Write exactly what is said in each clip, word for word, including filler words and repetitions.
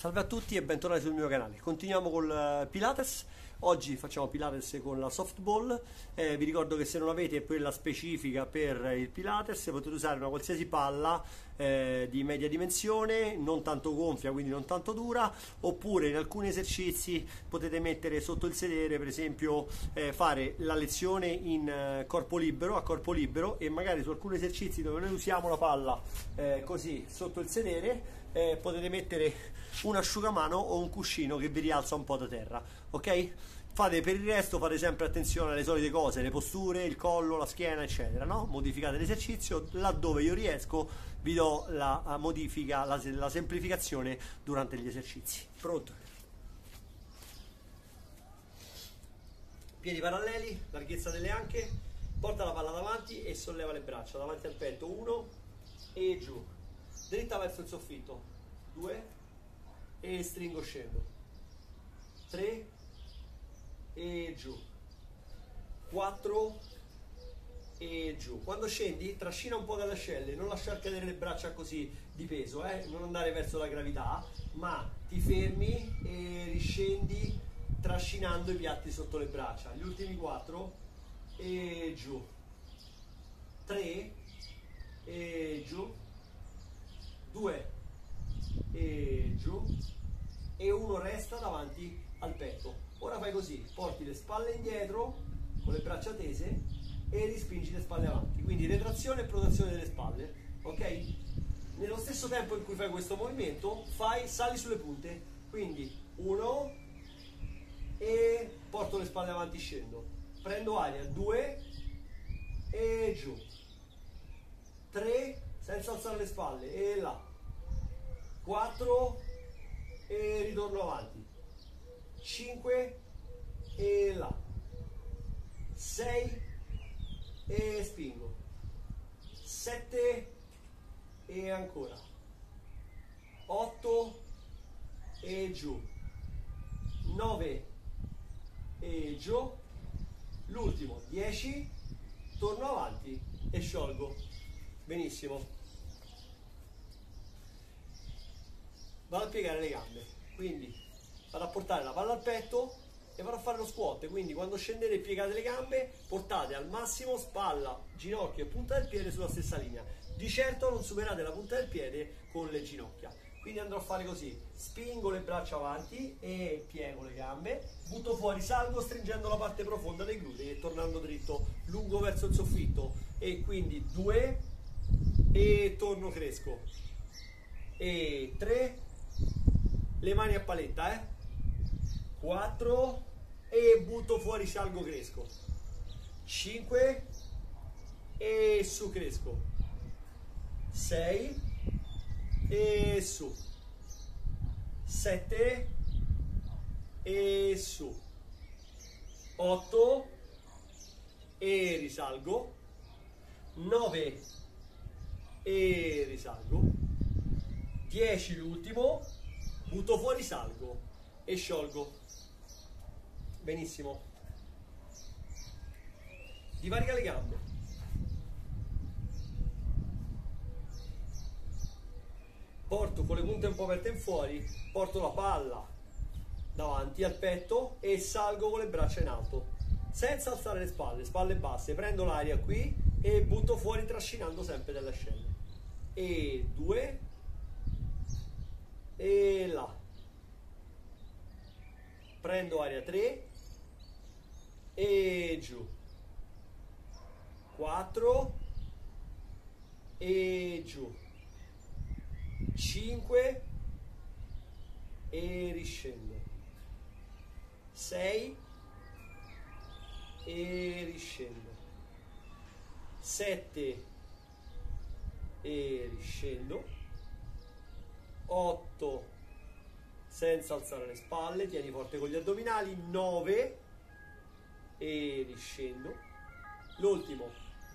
Salve a tutti e bentornati sul mio canale. Continuiamo col Pilates. Oggi facciamo Pilates con la softball. Eh, vi ricordo che se non avete quella specifica per il Pilates potete usare una qualsiasi palla eh, di media dimensione, non tanto gonfia, quindi non tanto dura, oppure in alcuni esercizi potete mettere sotto il sedere, per esempio eh, fare la lezione in eh, corpo libero, a corpo libero, e magari su alcuni esercizi dove noi usiamo la palla eh, così sotto il sedere eh, potete mettere un asciugamano o un cuscino che vi rialza un po' da terra, ok? Fate per il resto, fate sempre attenzione alle solite cose, le posture, il collo, la schiena, eccetera, no? Modificate l'esercizio, laddove io riesco vi do la modifica, la, la semplificazione durante gli esercizi. Pronto? Piedi paralleli, larghezza delle anche, porta la palla davanti e solleva le braccia, davanti al petto, uno, e giù, dritta verso il soffitto, due, e stringo, scendo, tre, e giù, quattro e giù. Quando scendi trascina un po' le ascelle, non lasciar cadere le braccia così di peso, eh? Non andare verso la gravità, ma ti fermi e riscendi trascinando i piatti sotto le braccia. Gli ultimi quattro e giù, tre e giù, due e giù, e uno resta davanti al petto. Ora fai così, porti le spalle indietro con le braccia tese e rispingi le spalle avanti, quindi retrazione e protrazione delle spalle, ok? Nello stesso tempo in cui fai questo movimento fai, sali sulle punte, quindi uno e porto le spalle avanti, scendo, prendo aria, due e giù, tre senza alzare le spalle e là, quattro e ritorno avanti, cinque e là, sei e spingo, sette e ancora, otto e giù, nove e giù, l'ultimo dieci, torno avanti e sciolgo. Benissimo, vado a piegare le gambe, quindi vado a portare la palla al petto e vado a fare lo squat, quindi quando scendete e piegate le gambe portate al massimo spalla, ginocchio e punta del piede sulla stessa linea, di certo non superate la punta del piede con le ginocchia, quindi andrò a fare così, spingo le braccia avanti e piego le gambe, butto fuori, salgo stringendo la parte profonda dei glutei e tornando dritto, lungo verso il soffitto, e quindi due e torno, cresco, e tre, le mani a paletta, eh? quattro e butto fuori, salgo, cresco, cinque e su, cresco, sei e su, sette e su, otto e risalgo, nove e risalgo, dieci l'ultimo, butto fuori, salgo e sciolgo. Benissimo, divarica le gambe, porto con le punte un po' aperte in fuori, porto la palla davanti al petto e salgo con le braccia in alto senza alzare le spalle, spalle basse, prendo l'aria qui e butto fuori trascinando sempre delle ascelle, e due e là, prendo aria, tre e giù, quattro e giù, cinque e riscendo, sei e riscendo, sette e riscendo, otto senza alzare le spalle, tieni forte con gli addominali, nove e riscendo, l'ultimo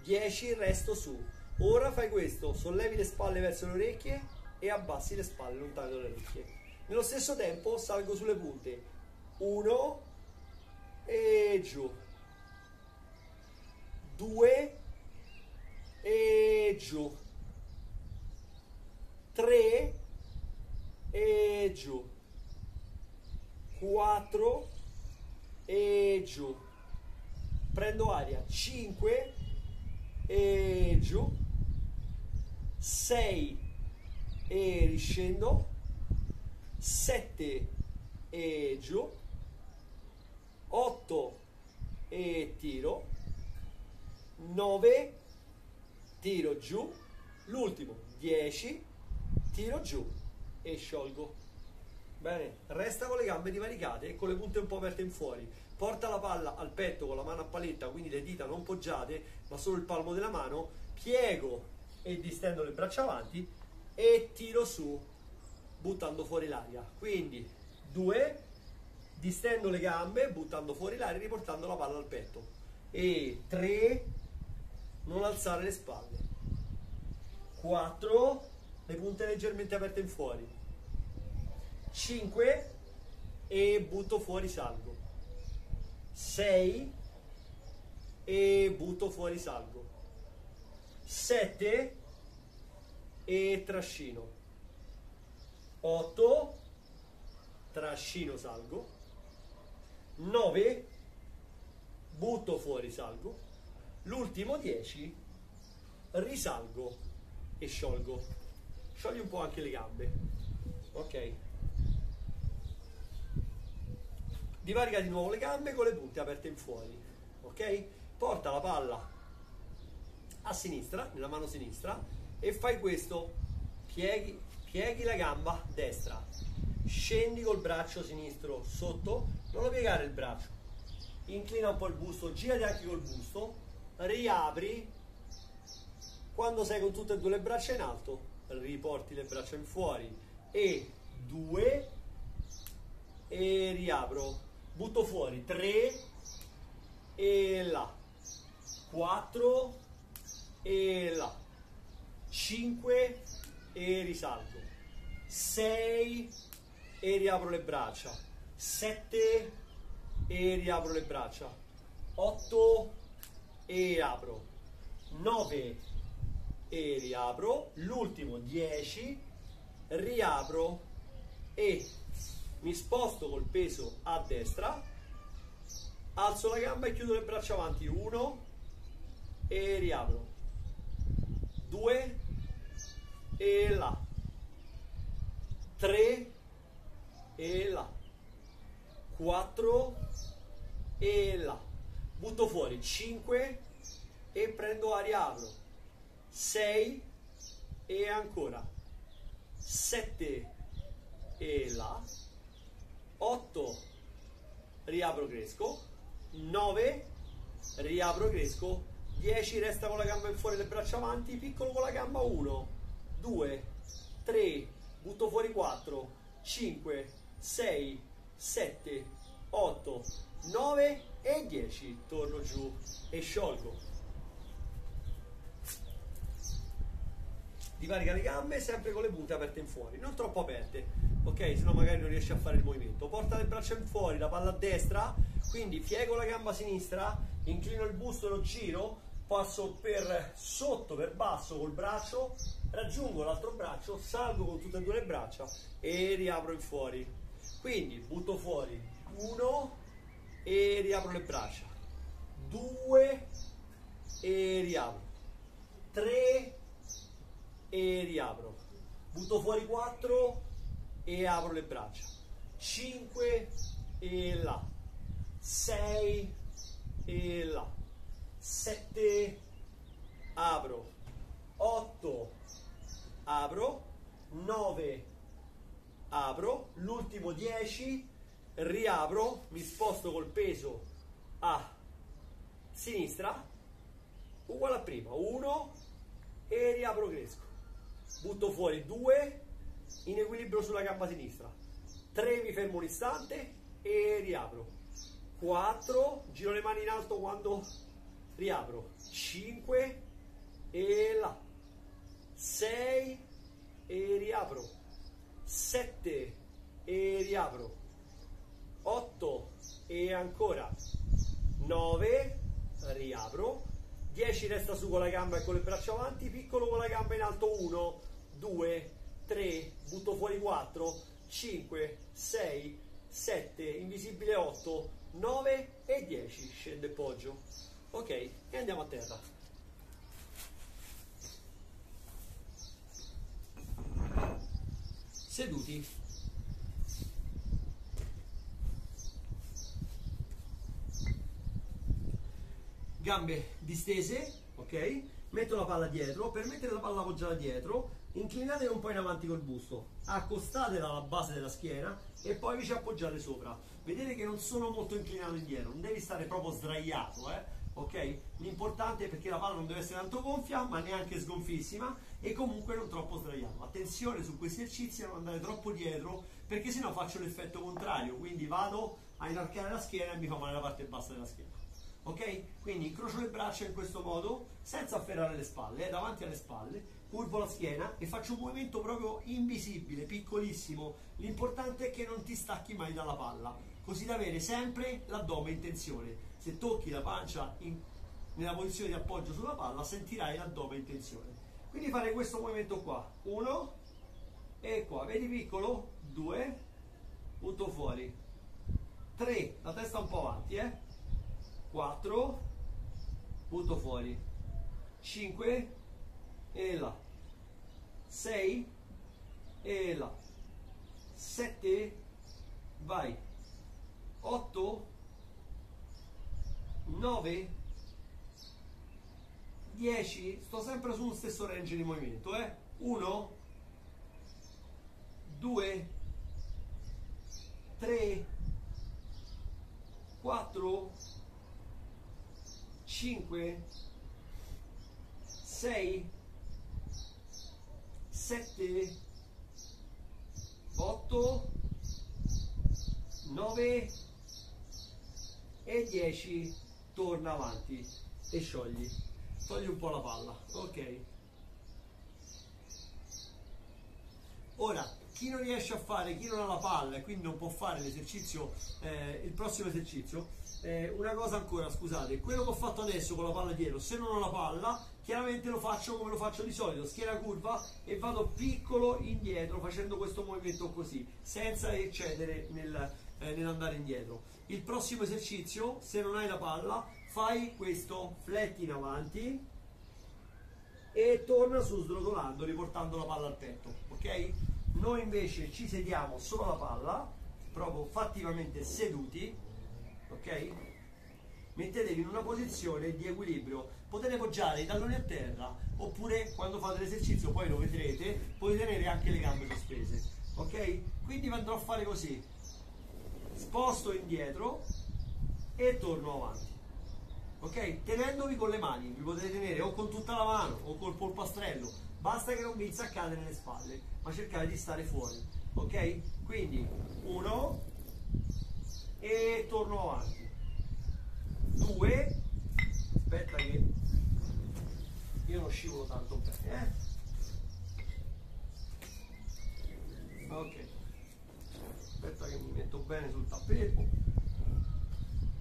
dieci, resto su. Ora fai questo, sollevi le spalle verso le orecchie e abbassi le spalle lontane dalle orecchie, nello stesso tempo salgo sulle punte, uno e giù, due e giù, tre e giù, quattro e giù, prendo aria, cinque e giù, sei e riscendo, sette e giù, otto e tiro, nove, tiro giù, l'ultimo, dieci, tiro giù e sciolgo. Bene, resta con le gambe divaricate e con le punte un po' aperte in fuori. Porta la palla al petto con la mano a paletta, quindi le dita non poggiate, ma solo il palmo della mano, piego e distendo le braccia avanti e tiro su, buttando fuori l'aria. Quindi, due, distendo le gambe, buttando fuori l'aria, riportando la palla al petto. E tre, non alzare le spalle. quattro, le punte leggermente aperte in fuori. cinque, e butto fuori, salgo. sei, e butto fuori, salgo. sette, e trascino. otto, trascino, salgo. nove, butto fuori, salgo, l'ultimo dieci, risalgo e sciolgo. Sciogli un po' anche le gambe, ok? Divarica di nuovo le gambe con le punte aperte in fuori, ok? Porta la palla a sinistra, nella mano sinistra, e fai questo, pieghi, pieghi la gamba destra, scendi col braccio sinistro sotto, non lo piegare il braccio, inclina un po' il busto, girati anche col busto, riapri, quando sei con tutte e due le braccia in alto riporti le braccia in fuori e due e riapro, butto fuori tre e là, quattro e là, cinque e risalto, sei e riapro le braccia, sette e riapro le braccia, otto e apro, nove e riapro, l'ultimo dieci, riapro e mi sposto col peso a destra, alzo la gamba e chiudo le braccia avanti, uno e riapro, due e là, tre e là, quattro e là, butto fuori cinque e prendo aria, apro, sei e ancora, sette e là, otto riapro, cresco, nove riapro, cresco, dieci resta con la gamba in fuori, le braccia avanti, piccolo con la gamba, uno, due, tre, butto fuori quattro, cinque, sei, sette, otto, nove e dieci, torno giù e sciolgo. Divarica le gambe sempre con le punte aperte in fuori, non troppo aperte, ok? Sennò magari non riesci a fare il movimento. Porta le braccia in fuori, la palla a destra, quindi piego la gamba sinistra, inclino il busto e lo giro, passo per sotto, per basso col braccio, raggiungo l'altro braccio, salgo con tutte e due le braccia e riapro in fuori. Quindi butto fuori uno e riapro le braccia, due e riapro, tre e riapro, butto fuori quattro e apro le braccia, cinque e là, sei e là, sette, apro, otto, apro, nove, apro, l'ultimo dieci, riapro, mi sposto col peso a sinistra, uguale a prima, uno e riapro, cresco, butto fuori due, in equilibrio sulla gamba sinistra, tre mi fermo un istante e riapro, quattro, giro le mani in alto quando riapro, cinque e là, sei e riapro, sette e riapro, otto e ancora, nove, riapro, dieci resta su con la gamba e con le braccia avanti, piccolo con la gamba in alto, uno, due, tre, butto fuori quattro, cinque, sei, sette, invisibile otto, nove e dieci, scende Poggio. Ok, e andiamo a terra. Seduti. Gambe distese, ok? Metto la palla dietro, per mettere la palla la poggiata dietro, inclinatela un po' in avanti col busto, accostatela alla base della schiena e poi vi ci appoggiate sopra. Vedete che non sono molto inclinato indietro, non devi stare proprio sdraiato, eh? Ok? L'importante è perché la palla non deve essere tanto gonfia, ma neanche sgonfissima, e comunque non troppo sdraiato. Attenzione su questi esercizi a non andare troppo dietro, perché sennò faccio l'effetto contrario, quindi vado a inarcare la schiena e mi fa male la parte bassa della schiena. Ok? Quindi incrocio le braccia in questo modo, senza afferrare le spalle, eh, davanti alle spalle, curvo la schiena e faccio un movimento proprio invisibile, piccolissimo. L'importante è che non ti stacchi mai dalla palla, così da avere sempre l'addome in tensione. Se tocchi la pancia in, nella posizione di appoggio sulla palla, sentirai l'addome in tensione. Quindi fare questo movimento qua, uno, e qua, vedi piccolo, due, butto fuori, tre, la testa un po' avanti, eh. quattro, butto fuori, cinque, e là, sei, e là, sette, vai, otto, nove, dieci, sto sempre sullo stesso range di movimento, eh? uno, due, tre, quattro, cinque, sei, sette, otto, nove e dieci, torna avanti e sciogli, togli un po' la palla, ok? Ora, chi non riesce a fare, chi non ha la palla e quindi non può fare l'esercizio, eh, il prossimo esercizio, Eh, una cosa ancora, scusate, quello che ho fatto adesso con la palla dietro, se non ho la palla chiaramente lo faccio come lo faccio di solito, schiena curva e vado piccolo indietro facendo questo movimento così, senza eccedere nel, eh, nell'andare indietro. Il prossimo esercizio, se non hai la palla, fai questo, fletti in avanti e torna su srotolando, riportando la palla al petto, ok? Noi invece ci sediamo sopra la palla, proprio fattivamente seduti. Ok? Mettetevi in una posizione di equilibrio, potete poggiare i talloni a terra oppure, quando fate l'esercizio, poi lo vedrete, potete tenere anche le gambe sospese, ok? Quindi andrò a fare così, sposto indietro e torno avanti, ok? Tenendovi con le mani, vi potete tenere o con tutta la mano o col polpastrello, basta che non vi insaccate nelle spalle, ma cercate di stare fuori, ok? Quindi uno e torno avanti, due, aspetta che io non scivolo tanto bene, eh? Ok, aspetta che mi metto bene sul tappeto,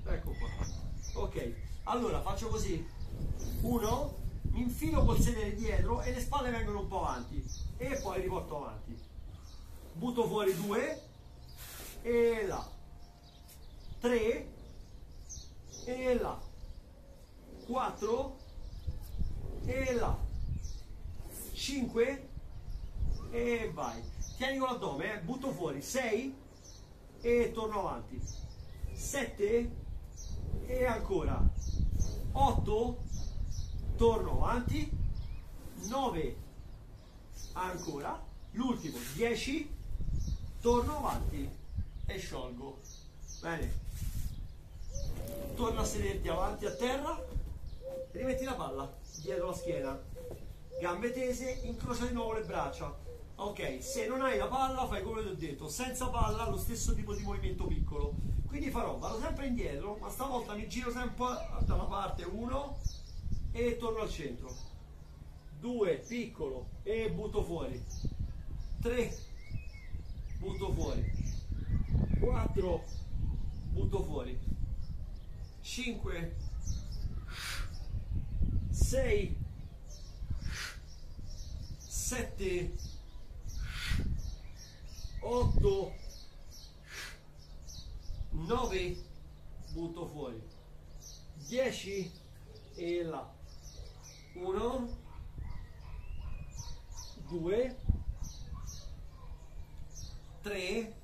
ecco qua, ok, allora faccio così, uno, mi infilo col sedere dietro e le spalle vengono un po' avanti e poi riporto avanti, butto fuori due e là, tre e là, quattro e là, cinque e vai, tieni con l'addome, eh? Butto fuori, sei e torno avanti, sette e ancora, otto, torno avanti, nove, ancora, l'ultimo, dieci, torno avanti e sciolgo, bene. Torna a sederti avanti a terra, rimetti la palla dietro la schiena, gambe tese, incrocia di nuovo le braccia. Ok, se non hai la palla fai come ti ho detto, senza palla lo stesso tipo di movimento piccolo. Quindi farò, vado sempre indietro, ma stavolta mi giro sempre da una parte, uno e torno al centro, due, piccolo e butto fuori, tre, butto fuori, quattro, butto fuori, cinque, sei, sette, otto, nove butto fuori, dieci e là, uno, due, tre,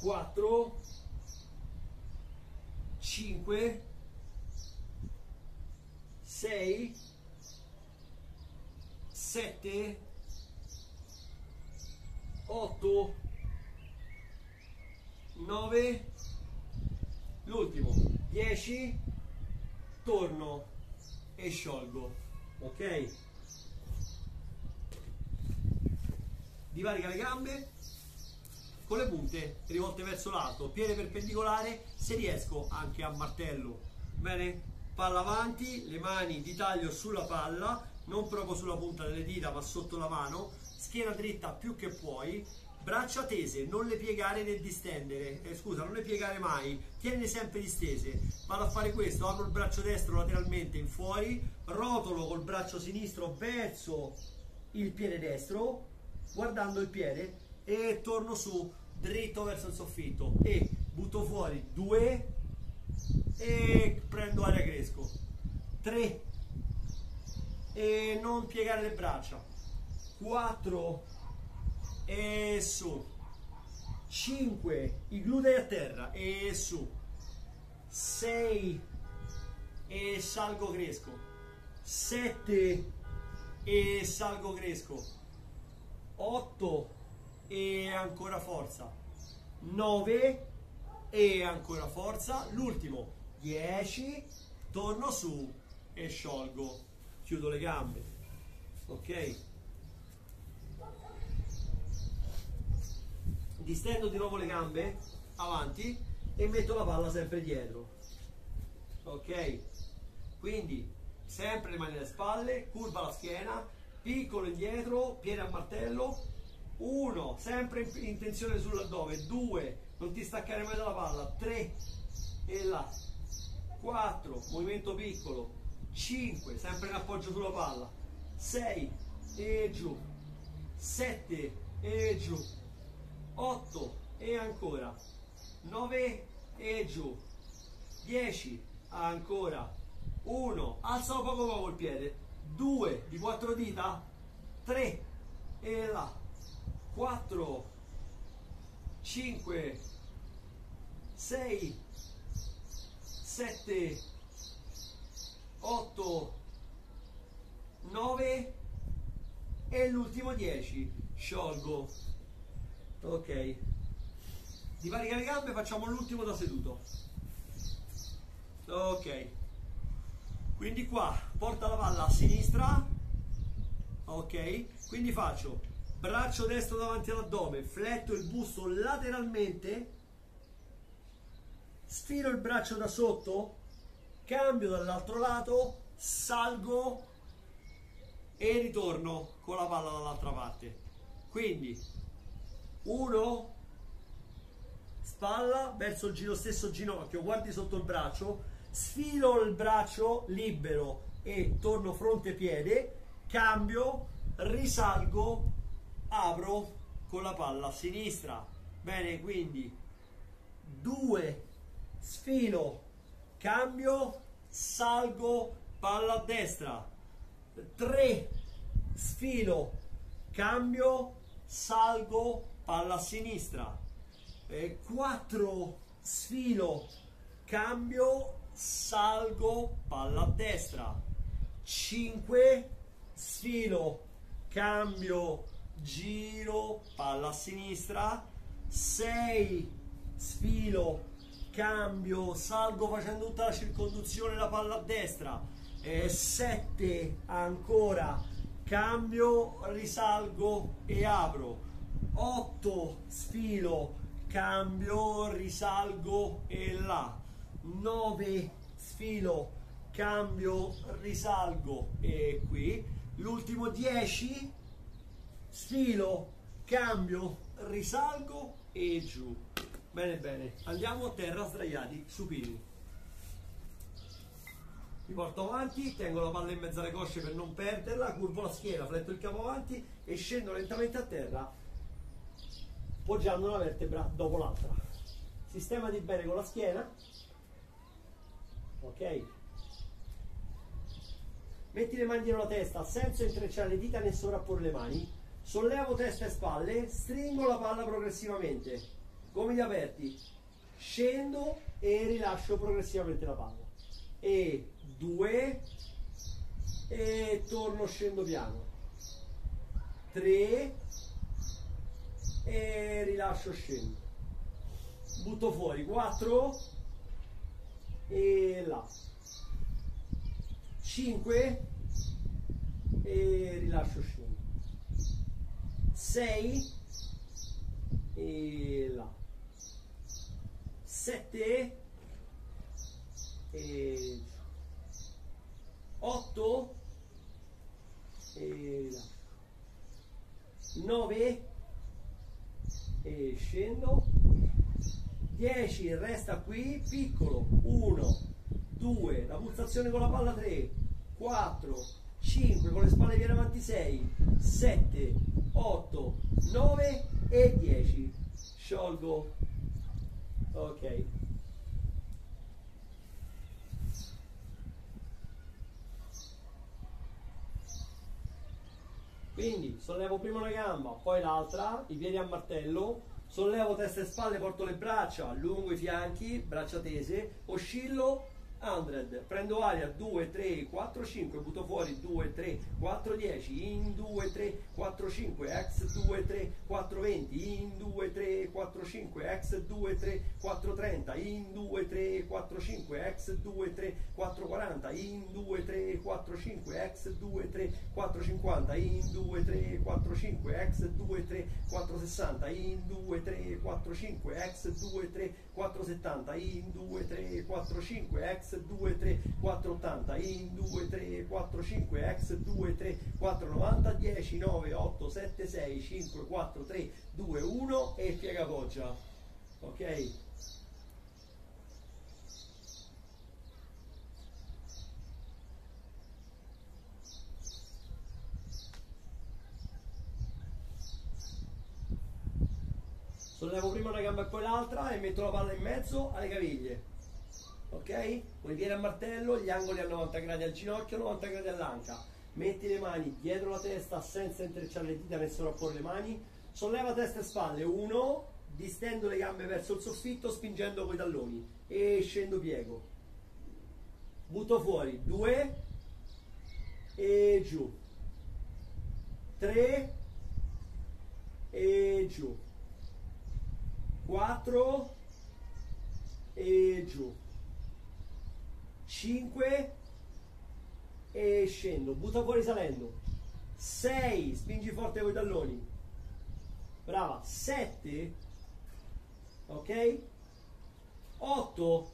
quattro, cinque, sei, sette, otto, nove, l'ultimo, dieci, torno e sciolgo, ok? Divarica le gambe con le punte rivolte verso l'alto, piede perpendicolare, se riesco anche a martello, bene? Palla avanti, le mani di taglio sulla palla, non proprio sulla punta delle dita ma sotto la mano, schiena dritta più che puoi, braccia tese, non le piegare né distendere, eh, scusa, non le piegare mai, tienile sempre distese. Vado a fare questo, apro il braccio destro lateralmente in fuori, rotolo col braccio sinistro verso il piede destro, guardando il piede, e torno su, dritto verso il soffitto, e butto fuori due, e prendo aria cresco, tre, e non piegare le braccia, quattro, e su, cinque, i glutei a terra, e su, sei, e salgo cresco, sette, e salgo cresco, otto, e ancora forza, nove, e ancora forza, l'ultimo, dieci, torno su e sciolgo, chiudo le gambe, ok? Distendo di nuovo le gambe avanti e metto la palla sempre dietro, ok? Quindi sempre le mani alle spalle, curva la schiena, piccolo indietro, piede a martello, uno, sempre in tensione sull'addome, due, non ti staccare mai dalla palla, tre, e là, quattro, movimento piccolo, cinque, sempre in appoggio sulla palla, sei, e giù, sette, e giù, otto, e ancora, nove, e giù, dieci, ancora, uno, alza un poco poco il piede, due, di quattro dita, tre, e là, quattro, cinque, sei, sette, otto, nove e l'ultimo dieci, sciolgo, ok? Divarica le gambe, facciamo l'ultimo da seduto, ok? Quindi qua porta la palla a sinistra, ok? Quindi faccio braccio destro davanti all'addome, fletto il busto lateralmente, sfilo il braccio da sotto, cambio dall'altro lato, salgo e ritorno con la palla dall'altra parte. Quindi uno, spalla verso il giro, stesso ginocchio, guardi sotto il braccio, sfilo il braccio libero e torno fronte piede, cambio, risalgo, apro con la palla a sinistra, bene? Quindi due, sfilo, cambio, salgo, palla a destra, tre, sfilo, cambio, salgo, palla a sinistra, quattro, sfilo, cambio, salgo, palla a destra, cinque, sfilo, cambio, giro, palla a sinistra, sei, sfilo, cambio, salgo facendo tutta la circonduzione, la palla a destra, sette, ancora, cambio, risalgo e apro, otto, sfilo, cambio, risalgo e là, nove, sfilo, cambio, risalgo e qui, l'ultimo dieci, sfilo, cambio, risalgo e giù. Bene, bene, andiamo a terra sdraiati, supini. Mi porto avanti, tengo la palla in mezzo alle cosce per non perderla, curvo la schiena, fletto il capo avanti e scendo lentamente a terra, poggiando una vertebra dopo l'altra. sistemati bene con la schiena, ok? Metti le mani dietro la testa, senza intrecciare le dita né sovrapporre le mani, sollevo testa e spalle, stringo la palla progressivamente, gomiti aperti, scendo e rilascio progressivamente la palla, e due, e torno, scendo piano, tre, e rilascio, scendo, butto fuori, quattro, e là, cinque, e rilascio, scendo, sei, e là, sette, e otto, e rilascio, nove, e scendo, dieci, resta qui, piccolo, uno, due, la pulsazione con la palla, tre, quattro, cinque, con le spalle viene avanti, sei, sette, otto, nove e dieci, sciolgo, ok. Quindi sollevo prima una gamba, poi l'altra, i piedi a martello, sollevo testa e spalle, porto le braccia lungo i fianchi, braccia tese, oscillo, cento, prendo aria, due, tre, quattro, cinque, butto fuori, due, tre, quattro, dieci, in due, tre, quattro, cinque, ex, due, tre, quattro, venti, in due, tre, quattro, cinque, ex, due, tre, quattro, trenta, in due, tre, quattro, cinque, ex, due, tre, quattro, quaranta, in due, tre, quattro, cinque, ex, due, tre, quattro, cinquanta, in due, tre, quattro, cinque, ex, due, tre, quattro, sessanta, in due, tre, quattro, cinque, ex, due, tre, quattro, settanta, in due, tre, quattro, cinque, ex, due, tre, quattro, ottanta, in due, tre, quattro, cinque, ex, due, tre, quattro, novanta, dieci, nove, otto, sette, sei, cinque, quattro, tre, due, uno e piega poggia, ok? Sollevo prima una gamba e poi l'altra e metto la palla in mezzo alle caviglie, ok? Con i piedi a martello, gli angoli a novanta gradi al ginocchio, novanta gradi all'anca, metti le mani dietro la testa senza intrecciare le dita né sovrapporre le mani, solleva testa e spalle, uno, distendo le gambe verso il soffitto spingendo coi talloni e scendo, piego, butto fuori, due e giù, tre e giù, quattro e giù, cinque e scendo, butta fuori salendo, sei, spingi forte con i talloni, brava, sette, ok, otto,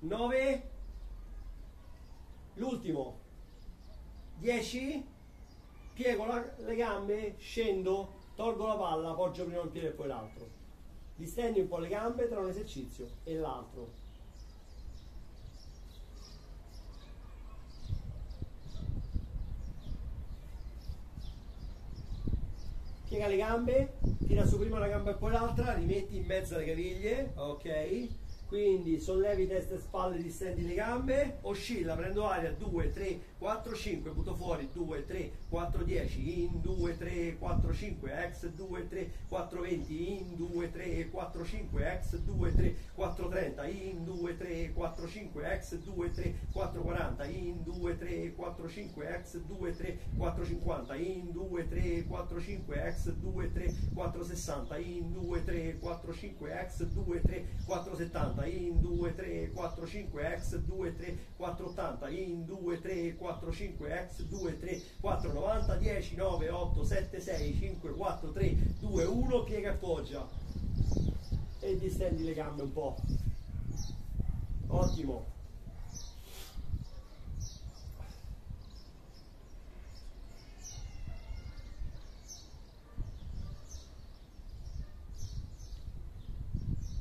nove, l'ultimo, dieci, piego la, le gambe, scendo, tolgo la palla, poggio prima un piede e poi l'altro, distendi un po' le gambe tra un esercizio e l'altro. Piega le gambe, tira su prima una gamba e poi l'altra, rimetti in mezzo alle caviglie, ok? Quindi sollevi testa e spalle, distendi le gambe, oscilla, prendo aria, due, tre, quattro, cinque, butto fuori, due, tre, quattro, dieci, in due, tre, quattro, cinque, ex, due, tre, quattro, venti, in due, tre, quattro, cinque, ex, due, tre, quattro, trenta, in due, tre, quattro, cinque, ex, due, tre, quattro, quaranta, in due, tre, quattro, cinque, ex, due, tre, quattro, cinquanta, in due, tre, quattro, cinque, ex, due, tre, quattro, sessanta, in due, tre, quattro, cinque, ex, due, tre, quattro, settanta, in due, tre, quattro, cinque, ex, due, tre, quattro, ottanta, in due, tre, quattro, cinque, ex, due, tre, quattro, novanta, dieci, nove, otto, sette, sei, cinque, quattro, tre, due, uno, piega e poggia e distendi le gambe un po', ottimo.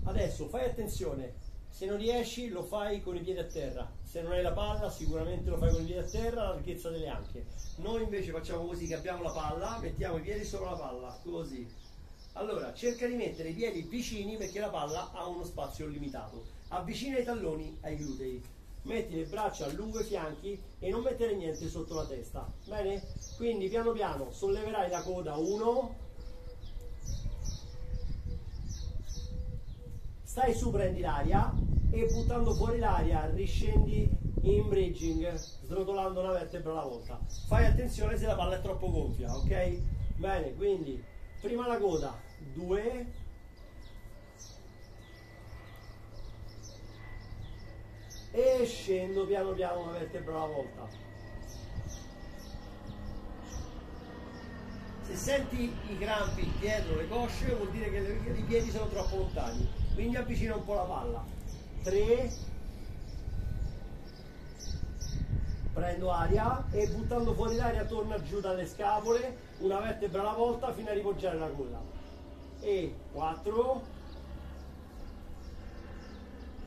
Adesso fai attenzione, se non riesci lo fai con i piedi a terra, se non hai la palla sicuramente lo fai con i piedi a terra alla larghezza delle anche. Noi invece facciamo così, che abbiamo la palla, mettiamo i piedi sopra la palla, così, Allora cerca di mettere i piedi vicini perché la palla ha uno spazio limitato. Avvicina i talloni ai glutei. Metti le braccia lungo i fianchi e non mettere niente sotto la testa. Bene? Quindi piano piano solleverai la coda uno. Stai su, prendi l'aria e buttando fuori l'aria riscendi in bridging, srotolando una vertebra alla volta. Fai attenzione se la palla è troppo gonfia, ok? Bene, quindi prima la coda, due. E scendo piano piano una vertebra alla volta. Se senti i crampi dietro le cosce vuol dire che i piedi sono troppo lontani, quindi avvicina un po' la palla. Tre, prendo aria e buttando fuori l'aria torna giù dalle scapole, una vertebra alla volta fino a ripoggiare la coda. E quattro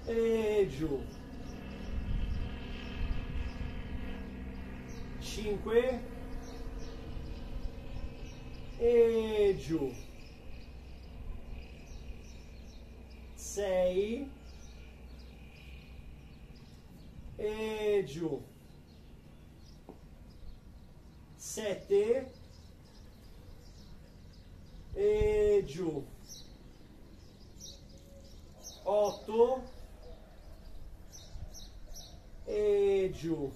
e giù. cinque e giù. sei e giù. sette e giù. otto e giù.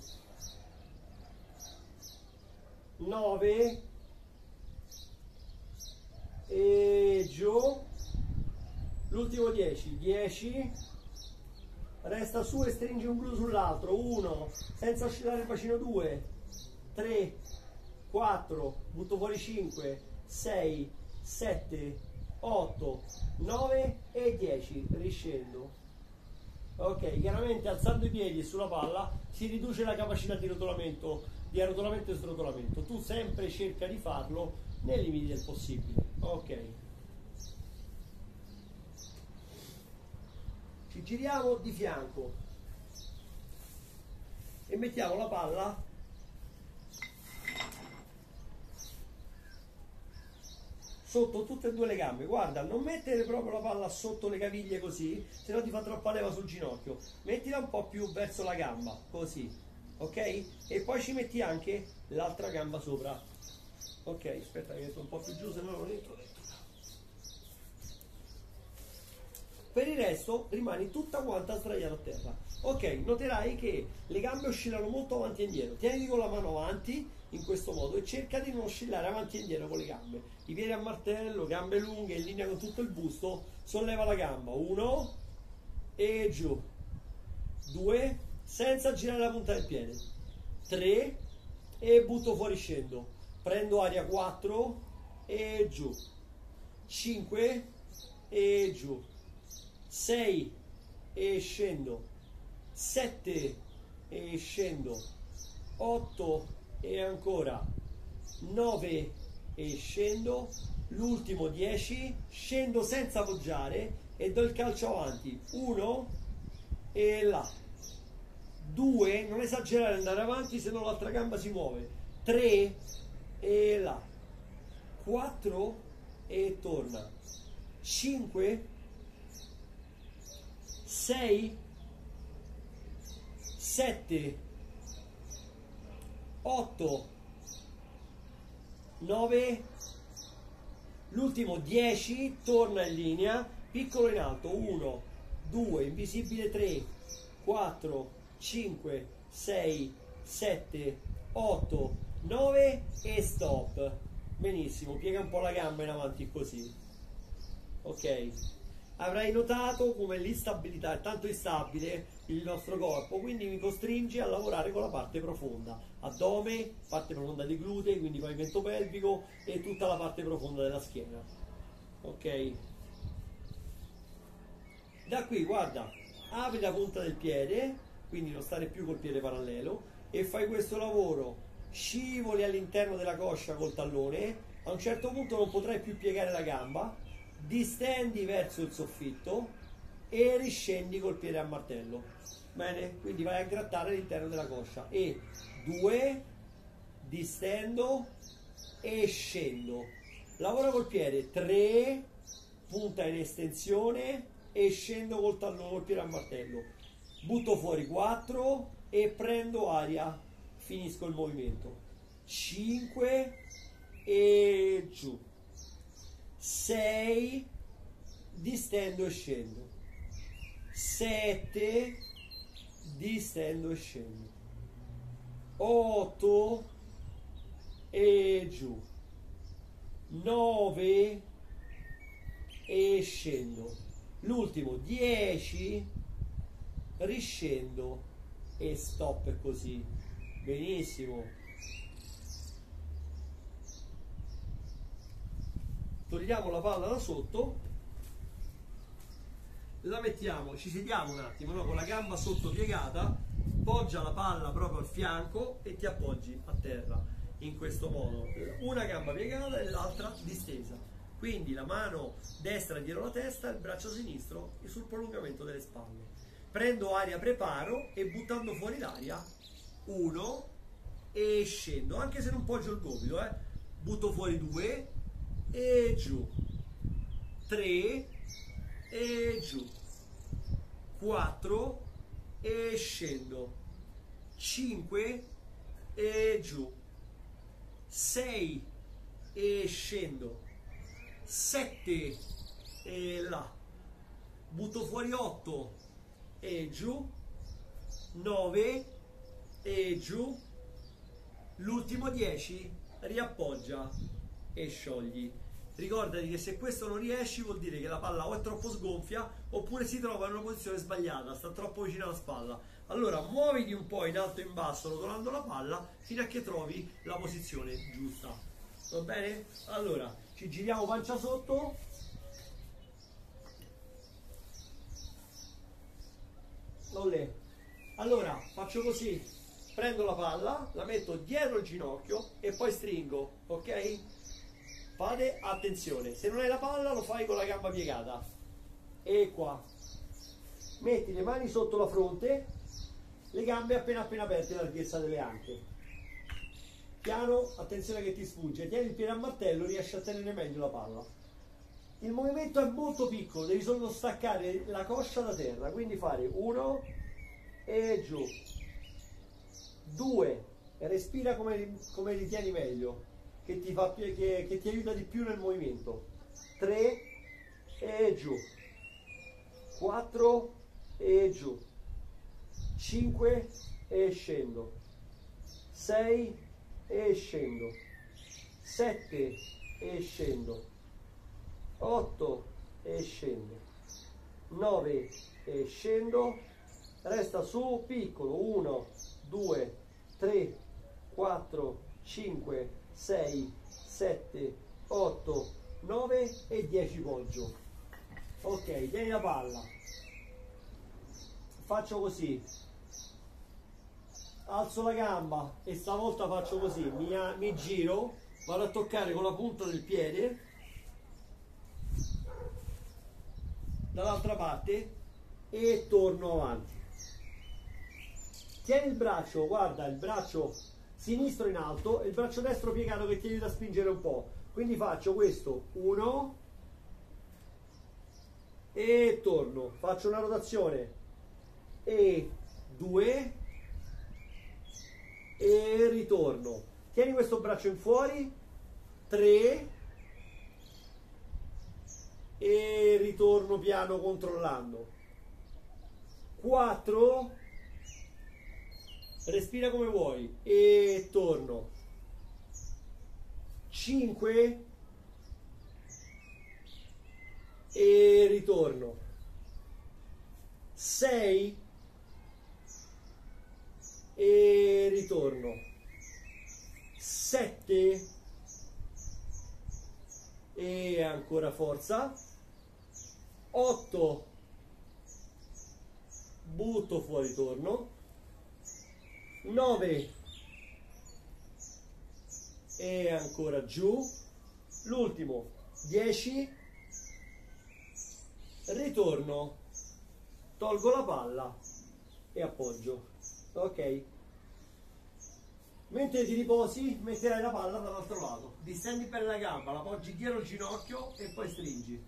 nove e giù. L'ultimo dieci. dieci, resta su e stringi un gluteo sull'altro. uno, senza oscillare il bacino. due, tre, quattro, butto fuori cinque, sei, sette, otto, nove e dieci, riscendo. Ok, chiaramente alzando i piedi sulla palla si riduce la capacità di rotolamento di arrotolamento e srotolamento. Tu sempre cerca di farlo nei limiti del possibile. Ok, ci giriamo di fianco e mettiamo la palla sotto tutte e due le gambe. Guarda, non mettere proprio la palla sotto le caviglie così, se no ti fa troppa leva sul ginocchio. Mettila un po' più verso la gamba, così. Ok? E poi ci metti anche l'altra gamba sopra. Ok, aspetta che sto un po' più giù, se no non entro dentro. Per il resto rimani tutta quanta sdraiata a terra. Ok, noterai che le gambe oscillano molto avanti e indietro. Tieniti con la mano avanti in questo modo e cerca di non oscillare avanti e indietro con le gambe. I piedi a martello, gambe lunghe, in linea con tutto il busto. Solleva la gamba. Uno e giù. Due, senza girare la punta del piede. tre e butto fuori, scendo, prendo aria. quattro e giù. cinque e giù. sei e scendo. sette e scendo. otto e ancora. nove e scendo. L'ultimo dieci, scendo senza poggiare e do il calcio avanti. uno e là. due, non esagerare, andare avanti, se no l'altra gamba si muove. tre e là. quattro e torna. cinque, sei, sette, otto, nove, l'ultimo dieci, torna in linea, piccolo in alto. uno, due, invisibile. tre, quattro, cinque, sei, sette, otto, nove e stop. Benissimo, piega un po' la gamba in avanti così. Ok, avrai notato come l'instabilità è tanto instabile il nostro corpo, quindi mi costringe a lavorare con la parte profonda, addome, parte profonda dei glutei, quindi pavimento pelvico e tutta la parte profonda della schiena. Ok, da qui guarda, apri la punta del piede, quindi non stare più col piede parallelo, e fai questo lavoro. Scivoli all'interno della coscia col tallone, a un certo punto non potrai più piegare la gamba, distendi verso il soffitto e riscendi col piede a martello. Bene, quindi vai a grattare all'interno della coscia. E due, distendo e scendo. lavora col piede, tre, punta in estensione e scendo col tallone, col piede a martello, butto fuori quattro e prendo aria, finisco il movimento, cinque e giù, sei, distendo e scendo, sette, distendo e scendo, otto e giù, nove e scendo, l'ultimo dieci, riscendo e stop, e così. Benissimo, togliamo la palla da sotto, la mettiamo, ci sediamo un attimo, no? Con la gamba sotto piegata, poggia la palla proprio al fianco e ti appoggi a terra in questo modo, una gamba piegata e l'altra distesa, quindi la mano destra dietro la testa, il braccio sinistro sul prolungamento delle spalle, prendo aria, preparo e buttando fuori l'aria, uno e scendo, anche se non poggio il gomito, eh? Butto fuori due e giù, tre e giù, quattro e scendo, cinque e giù, sei e scendo, sette e là, butto fuori otto e giù, nove e giù, l'ultimo dieci, riappoggia e sciogli. Ricordati che se questo non riesci vuol dire che la palla o è troppo sgonfia oppure si trova in una posizione sbagliata, sta troppo vicino alla spalla. Allora muoviti un po' in alto e in basso rotolando la palla fino a che trovi la posizione giusta. Va bene? Allora ci giriamo pancia sotto, olè. Allora faccio così, prendo la palla, la metto dietro il ginocchio e poi stringo, ok? Fate attenzione, se non hai la palla lo fai con la gamba piegata, e qua metti le mani sotto la fronte, le gambe appena appena aperte, larghezza delle anche, piano, attenzione che ti sfugge, tieni il piede a martello, riesci a tenere meglio la palla, il movimento è molto piccolo, devi solo staccare la coscia da terra, quindi fare uno e giù, due, respira come, come ritieni meglio, che ti, fa, che, che ti aiuta di più nel movimento, tre e giù, quattro e giù, cinque e scendo, sei e scendo, sette e scendo, otto e scendo, nove e scendo, resta su piccolo, uno, due, tre, quattro, cinque, sei, sette, otto, nove e dieci poggio. Ok, tieni la palla, faccio così, alzo la gamba e stavolta faccio così, mi, mi giro, vado a toccare con la punta del piede dall'altra parte e torno avanti, tieni il braccio, guarda il braccio sinistro in alto e il braccio destro piegato che ti aiuta a spingere un po', quindi faccio questo, uno e torno, faccio una rotazione e due e ritorno, tieni questo braccio in fuori, tre e ritorno piano controllando, quattro, respira come vuoi e torno, cinque e ritorno, sei e ritorno, sette e ancora forza, otto, butto fuori, torno, nove e ancora giù, l'ultimo dieci, ritorno, tolgo la palla e appoggio, ok? Mentre ti riposi metterai la palla dall'altro lato, distendi bene la gamba, la poggi dietro il ginocchio e poi stringi.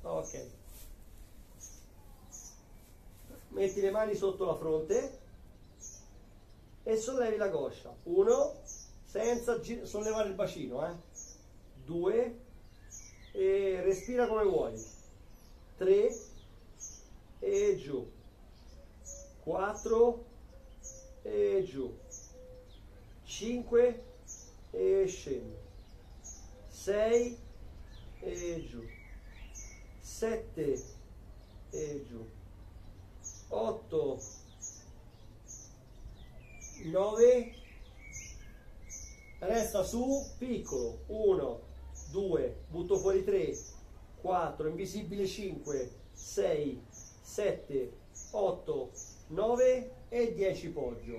Ok, metti le mani sotto la fronte e sollevi la coscia. Uno, senza sollevare il bacino, eh? Due, e respira come vuoi. Tre, e giù. Quattro, e giù. Cinque, e scendi. Sei, e giù. Sette, e giù. Otto, nove, resta su, piccolo, uno, due, butto fuori tre, quattro, invisibile cinque, sei, sette, otto, nove e dieci, poggio.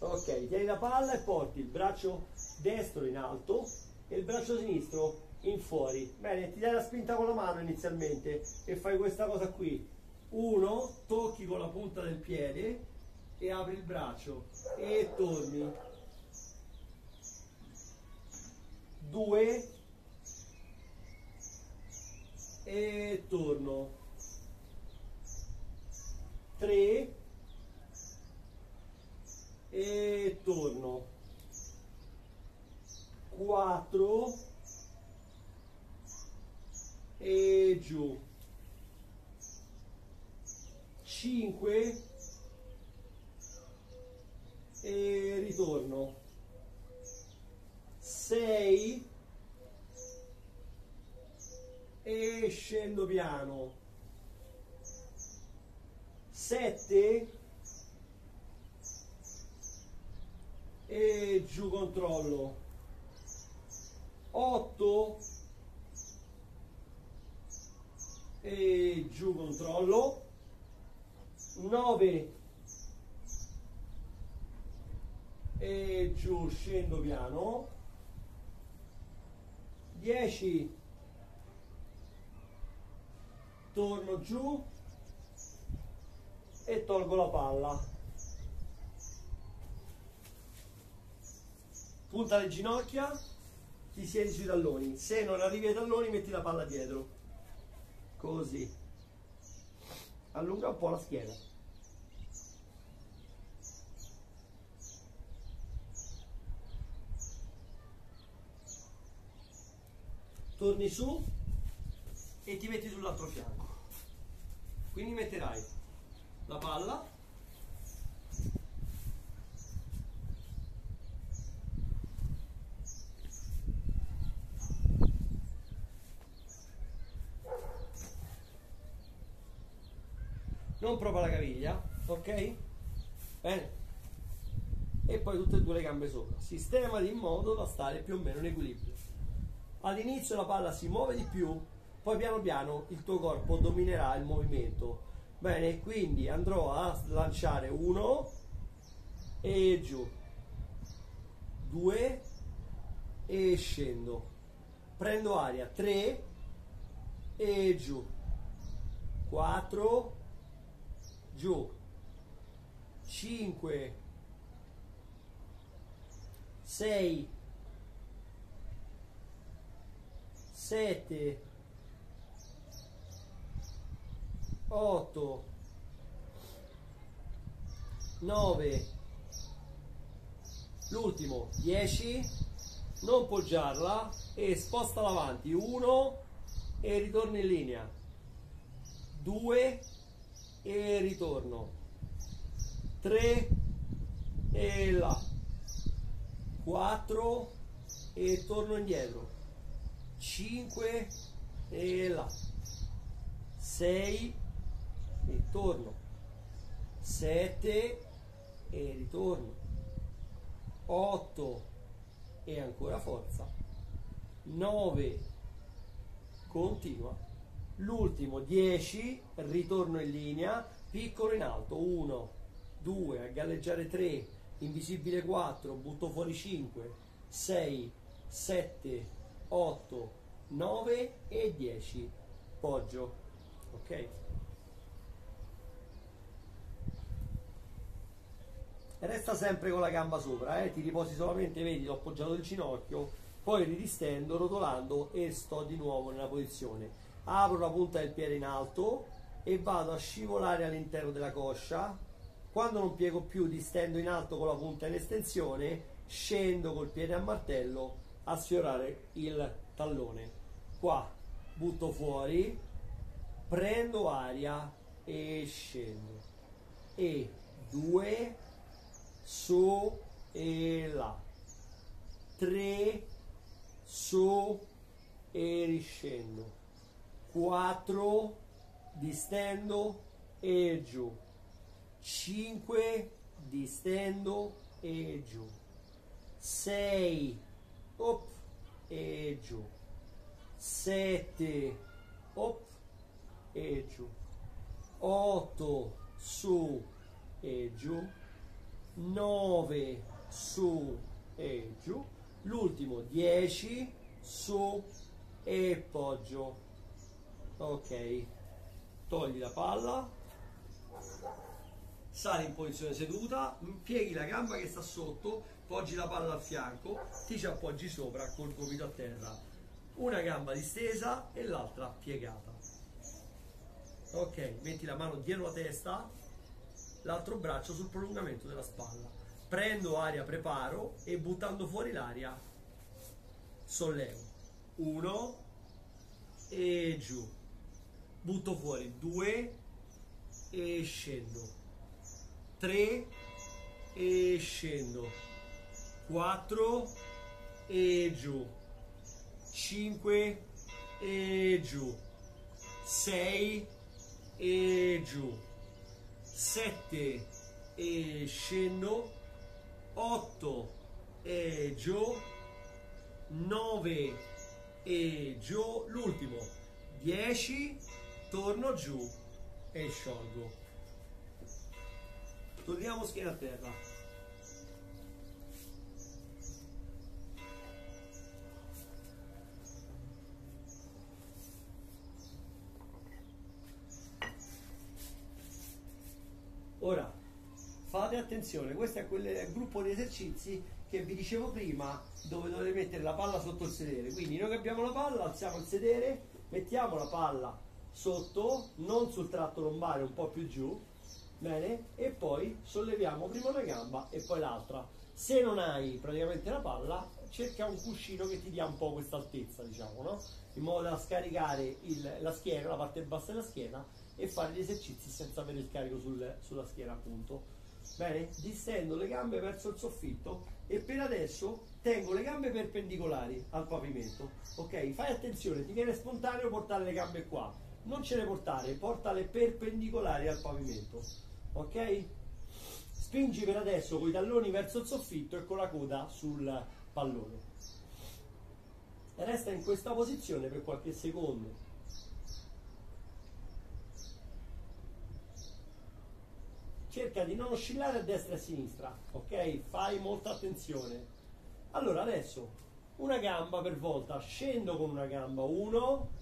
Ok, tieni la palla e porti il braccio destro in alto e il braccio sinistro in fuori. Bene, ti dai la spinta con la mano inizialmente e fai questa cosa qui. Uno, tocchi con la punta del piede e apri il braccio e torni. Due e torno. Tre e torno. Quattro e giù. Cinque e ritorno. Sei e scendo piano. Sette e giù, controllo. Otto e giù, controllo. Nove e giù, scendo piano. Dieci, torno giù e tolgo la palla, punta le ginocchia, ti siedi sui talloni, se non arrivi ai talloni metti la palla dietro, così, allunga un po' la schiena. Torni su e ti metti sull'altro fianco, quindi metterai la palla non proprio alla caviglia, ok? Bene, e poi tutte e due le gambe sopra, sistemati in modo da stare più o meno in equilibrio. All'inizio la palla si muove di più, poi piano piano il tuo corpo dominerà il movimento. Bene, quindi andrò a lanciare uno e giù, due e scendo, prendo aria, tre e giù, quattro giù, cinque, sei, sette, otto, nove, l'ultimo, dieci, non poggiarla e spostala avanti, uno e ritorno in linea, due e ritorno, tre e là, quattro e torno indietro, cinque e là, sei e torno, sette e ritorno, otto e ancora forza, nove, continua, l'ultimo dieci, ritorno in linea, piccolo in alto, uno, due, a galleggiare tre, invisibile quattro, butto fuori cinque, sei, sette, otto, nove e dieci, poggio, ok? e resta sempre con la gamba sopra, eh? Ti riposi solamente, vedi, l'ho appoggiato il ginocchio, poi ridistendo, rotolando e sto di nuovo nella posizione. Apro la punta del piede in alto e vado a scivolare all'interno della coscia. Quando non piego più, distendo in alto con la punta in estensione, scendo col piede a martello a sfiorare il tallone. Qua butto fuori, prendo aria e scendo. E due, su e là. Tre, su e riscendo. Quattro, distendo e giù. Cinque, distendo e giù. Sei, op e giù. Sette, op e giù. Otto, su e giù. Nove, su e giù. L'ultimo, dieci, su e poggio. Ok, togli la palla, sali in posizione seduta, pieghi la gamba che sta sotto, poggi la palla al fianco, ti ci appoggi sopra col gomito a terra, una gamba distesa e l'altra piegata. Ok, metti la mano dietro la testa, l'altro braccio sul prolungamento della spalla, prendo aria, preparo e buttando fuori l'aria sollevo, uno e giù. Butto fuori due e scendo, tre e scendo, quattro e giù, cinque e giù, sei e giù, sette e scendo, otto e giù, nove e giù, l'ultimo, dieci. Torno giù e sciolgo. Torniamo schiena a terra. Ora fate attenzione, questo è quel gruppo di esercizi che vi dicevo prima, dove dovete mettere la palla sotto il sedere. Quindi noi che abbiamo la palla, alziamo il sedere, mettiamo la palla sotto, non sul tratto lombare, un po' più giù, bene, e poi solleviamo prima una gamba e poi l'altra. Se non hai praticamente la palla, cerca un cuscino che ti dia un po' questa altezza, diciamo, no? In modo da scaricare il, la schiena, la parte bassa della schiena, e fare gli esercizi senza avere il carico sul, sulla schiena, appunto. Bene, distendo le gambe verso il soffitto e per adesso tengo le gambe perpendicolari al pavimento. Ok, fai attenzione, ti viene spontaneo portare le gambe qua. Non ce le portare, portale perpendicolari al pavimento, ok? Spingi per adesso con i talloni verso il soffitto e con la coda sul pallone. Resta in questa posizione per qualche secondo. Cerca di non oscillare a destra e a sinistra, ok? Fai molta attenzione. Allora adesso una gamba per volta, scendo con una gamba, uno,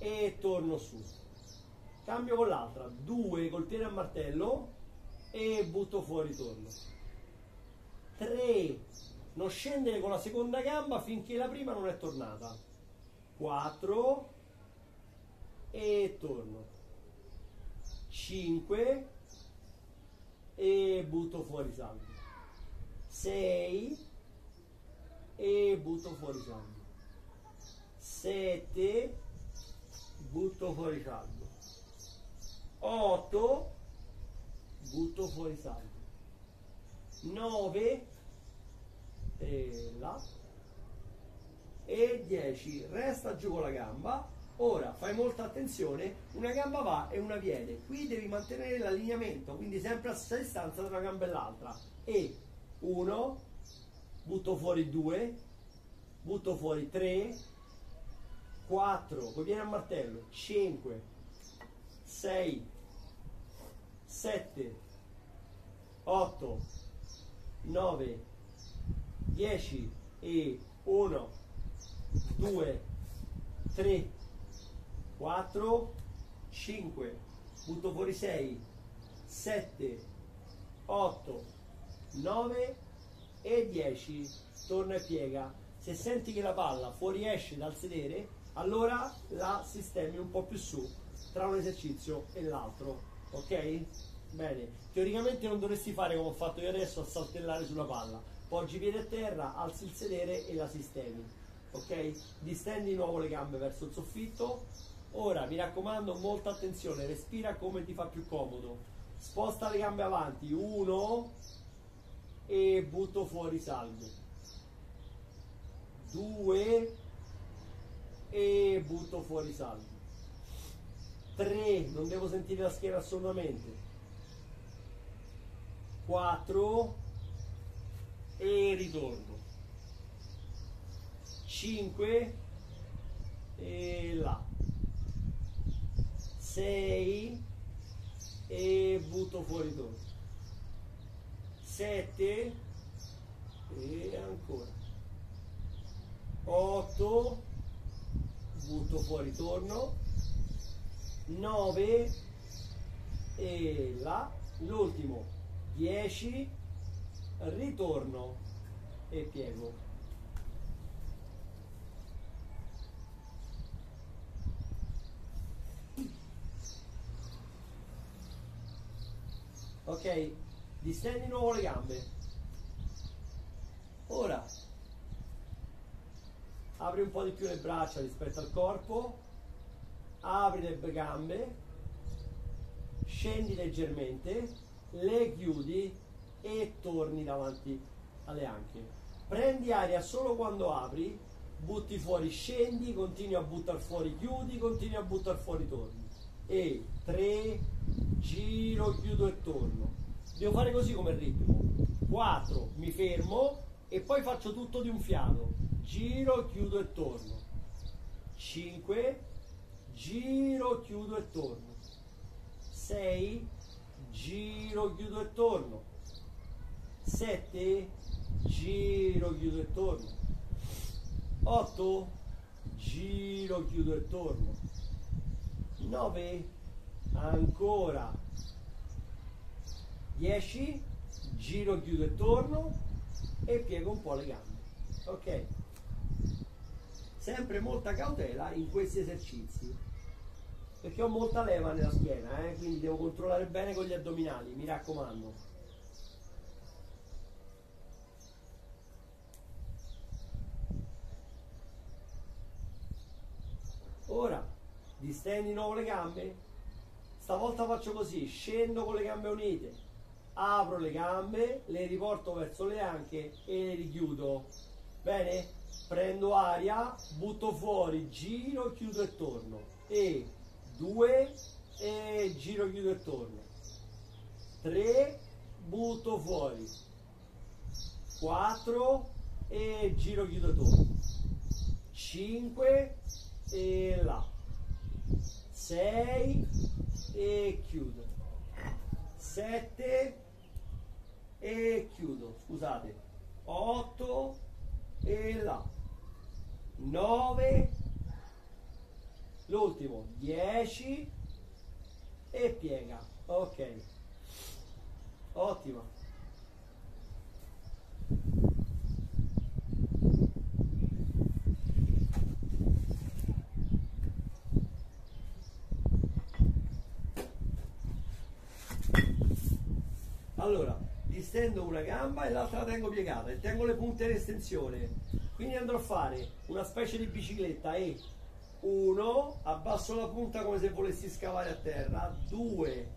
e torno su, cambio con l'altra, due col piede a martello e butto fuori, torno, tre, non scendere con la seconda gamba finché la prima non è tornata, quattro e torno, cinque e butto fuori salvo, sei e butto fuori salvo, sette, butto fuori salvo, otto, butto fuori salvo, nove e là, e dieci, resta giù con la gamba. Ora fai molta attenzione, una gamba va e una viene, qui devi mantenere l'allineamento, quindi sempre a stessa distanza tra una gamba e l'altra, e uno, butto fuori due, butto fuori tre, quattro, poi viene a martello, cinque, sei, sette, otto, nove, dieci e uno, due, tre, quattro, cinque, butto fuori sei, sette, otto, nove e dieci, torna e piega. Se senti che la palla fuoriesce dal sedere, allora la sistemi un po' più su tra un esercizio e l'altro, ok? Bene, teoricamente non dovresti fare come ho fatto io adesso, a saltellare sulla palla. Poggi piede a terra, alzi il sedere e la sistemi, ok? Distendi di nuovo le gambe verso il soffitto. Ora mi raccomando, molta attenzione, respira come ti fa più comodo. Sposta le gambe avanti, uno, e butto fuori salgo, due, e butto fuori salgo, tre, non devo sentire la schiena assolutamente, quattro, e ritorno, cinque, e là, sei, e butto fuori torno, sette, e ancora, otto, butto fuori torno, nove, e là, l'ultimo, dieci, ritorno e piego. Ok, distendi di nuovo le gambe. Ora apri un po' di più le braccia rispetto al corpo, apri le gambe, scendi leggermente, le chiudi e torni davanti alle anche. Prendi aria solo quando apri, butti fuori, scendi, continui a buttare fuori, chiudi, continui a buttare fuori, torni. E tre, giro, chiudo e torno. Devo fare così come ritmo. quattro, mi fermo e poi faccio tutto di un fiato, giro, chiudo e torno. cinque, giro, chiudo e torno. sei, giro, chiudo e torno. sette, giro, chiudo e torno. otto, giro, chiudo e torno. nove, ancora, dieci, giro, chiudo e torno e piego un po' le gambe, ok? Sempre molta cautela in questi esercizi, perché ho molta leva nella schiena, eh? Quindi devo controllare bene con gli addominali, mi raccomando. Ora distendi di nuovo le gambe, stavolta faccio così, scendo con le gambe unite, apro le gambe, le riporto verso le anche e le richiudo. Bene? Prendo aria, butto fuori, giro, chiudo e torno. E due, e giro, chiudo e torno. tre, butto fuori. quattro, e giro, chiudo e torno. cinque, e là. sei, e chiudo. sette, e chiudo, scusate. otto, e là. nove, l'ultimo, dieci, e piega. Ok, ottima. Allora, distendo una gamba e l'altra la tengo piegata e tengo le punte in estensione. Quindi andrò a fare una specie di bicicletta e uno, abbasso la punta come se volessi scavare a terra, due,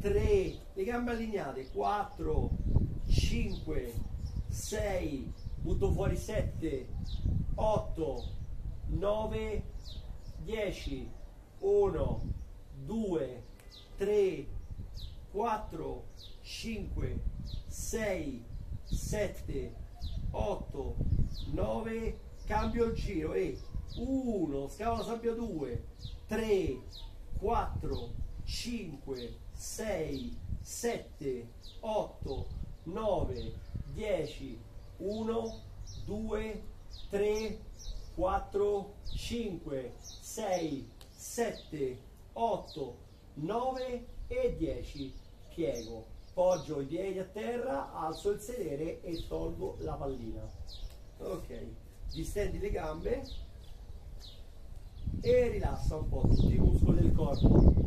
tre, le gambe allineate, quattro, cinque, sei, butto fuori sette, otto, nove, dieci, uno, due, tre, quattro, cinque, sei, sette, otto, nove, cambio il giro e uno, scavo la sabbia, due, tre, quattro, cinque, sei, sette, otto, nove, dieci, uno, due, tre, quattro, cinque, sei, sette, otto, nove e dieci, piego. poggio i piedi a terra, alzo il sedere e tolgo la pallina. Ok, distendi le gambe e rilassa un po' tutti i muscoli del corpo.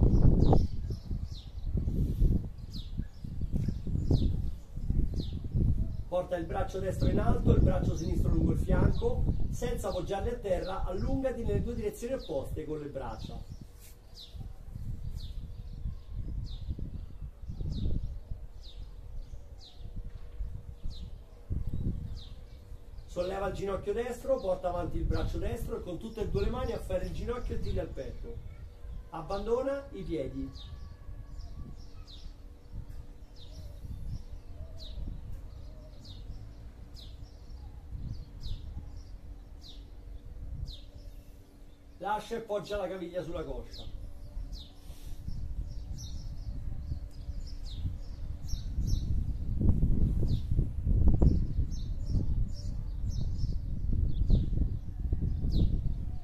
Porta il braccio destro in alto, il braccio sinistro lungo il fianco, senza appoggiarli a terra, allungati nelle due direzioni opposte con le braccia. Solleva il ginocchio destro, porta avanti il braccio destro e con tutte e due le mani afferra il ginocchio e tira il petto. Abbandona i piedi. Lascia e poggia la caviglia sulla coscia.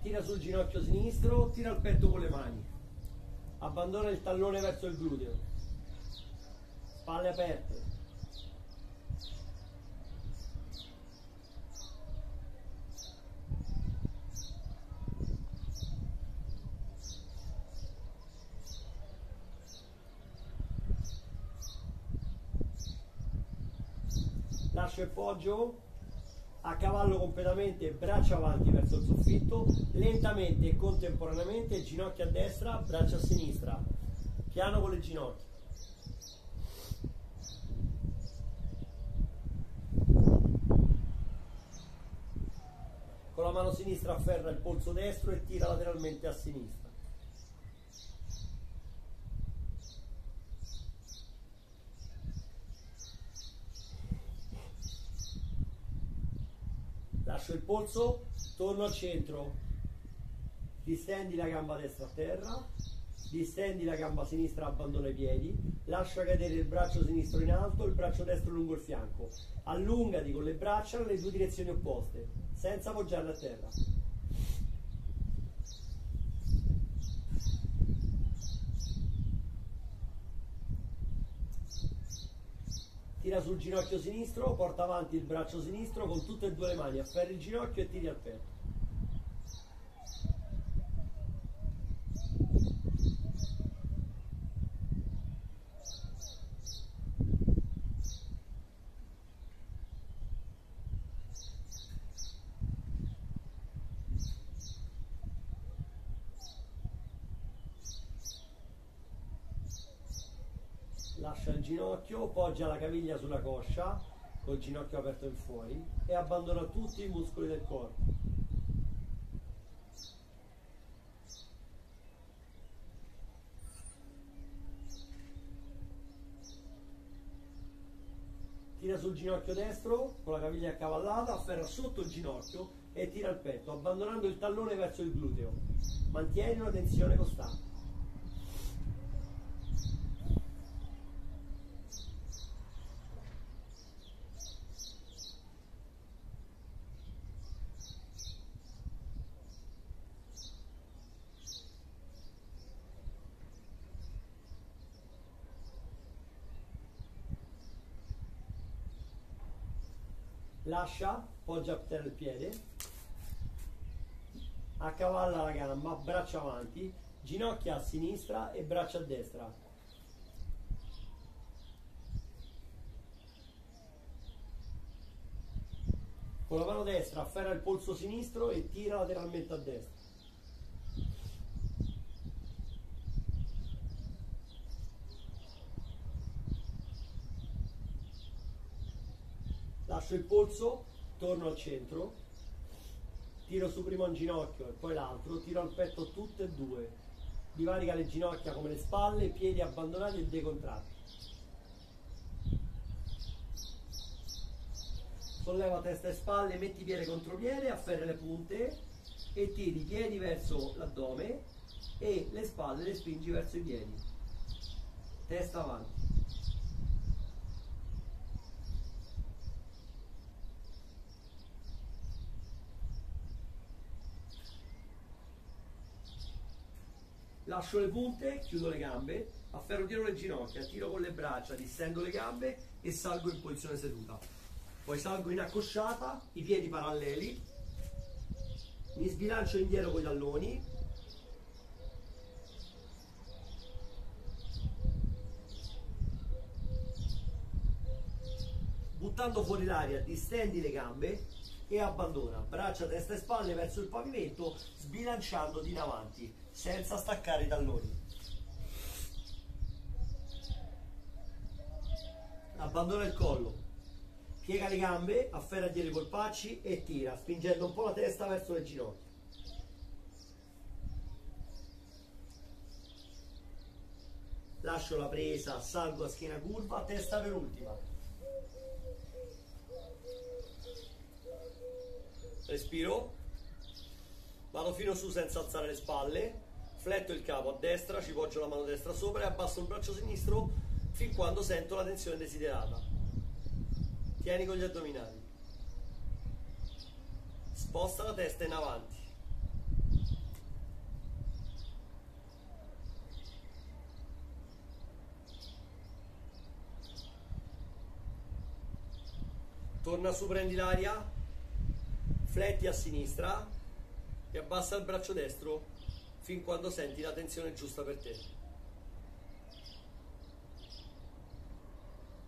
Tira sul ginocchio sinistro, tira il petto con le mani. Abbandona il tallone verso il gluteo. Spalle aperte. Lascio e poggio a cavallo completamente, braccia avanti verso il soffitto, lentamente e contemporaneamente ginocchia a destra, braccia a sinistra, piano con le ginocchia. Con la mano sinistra afferra il polso destro e tira lateralmente a sinistra. Lascio il polso, torno al centro, distendi la gamba destra a terra, distendi la gamba sinistra, abbandona i piedi, lascia cadere il braccio sinistro in alto, il braccio destro lungo il fianco, allungati con le braccia nelle due direzioni opposte, senza appoggiarle a terra. Tira sul ginocchio sinistro, porta avanti il braccio sinistro con tutte e due le mani, afferri il ginocchio e tiri al petto. Lascia il ginocchio, poggia la caviglia sulla coscia, col ginocchio aperto in fuori, e abbandona tutti i muscoli del corpo. Tira sul ginocchio destro, con la caviglia accavallata, afferra sotto il ginocchio e tira il petto, abbandonando il tallone verso il gluteo. Mantieni una tensione costante. Lascia, poggia a terra il piede, accavalla la gamba, braccia avanti, ginocchia a sinistra e braccia a destra. Con la mano destra afferra il polso sinistro e tira lateralmente a destra. Lascio il polso, torno al centro, tiro su prima un ginocchio e poi l'altro, tiro al petto tutte e due, divarica le ginocchia come le spalle, piedi abbandonati e decontratti. Solleva testa e spalle, metti piede contro piede, afferra le punte e tiri i piedi verso l'addome e le spalle le spingi verso i piedi, testa avanti. Lascio le punte, chiudo le gambe, Afferro-tiro le ginocchia, tiro con le braccia, distendo le gambe e salgo in posizione seduta. Poi salgo in accosciata, i piedi paralleli, mi sbilancio indietro con i talloni, buttando fuori l'aria, distendi le gambe e abbandona, braccia, testa e spalle verso il pavimento, sbilanciandoti in avanti, senza staccare i talloni. Abbandona il collo, piega le gambe, afferra dietro i polpacci e tira, spingendo un po' la testa verso le ginocchia. Lascio la presa, salgo a schiena curva, testa per ultima. Respiro, vado fino su senza alzare le spalle, fletto il capo a destra, ci poggio la mano destra sopra e abbasso il braccio sinistro fin quando sento la tensione desiderata. Tieni con gli addominali, sposta la testa in avanti, torna su, prendi l'aria, fletti a sinistra e abbassa il braccio destro fin quando senti la tensione giusta per te.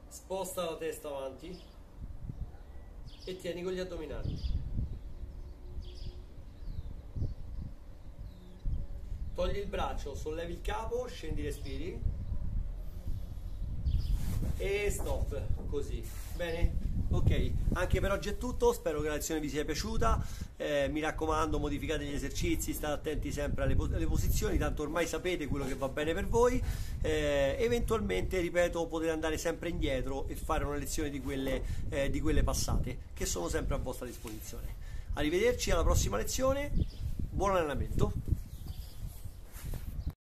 Sposta la testa avanti e tieni con gli addominali. Togli il braccio, sollevi il capo, scendi, respiri e stop, così. Bene? Ok, anche per oggi è tutto, spero che la lezione vi sia piaciuta. Eh, mi raccomando, modificate gli esercizi, state attenti sempre alle, alle posizioni, tanto ormai sapete quello che va bene per voi. Eh, eventualmente, ripeto, potete andare sempre indietro e fare una lezione di quelle, eh, di quelle passate, che sono sempre a vostra disposizione. Arrivederci alla prossima lezione, buon allenamento!